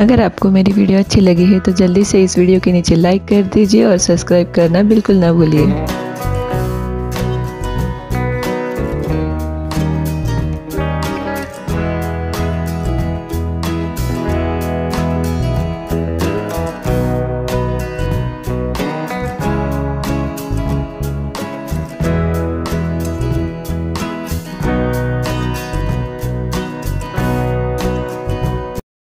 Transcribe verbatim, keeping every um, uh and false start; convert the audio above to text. अगर आपको मेरी वीडियो अच्छी लगी है तो जल्दी से इस वीडियो के नीचे लाइक कर दीजिए और सब्सक्राइब करना बिल्कुल ना भूलिए।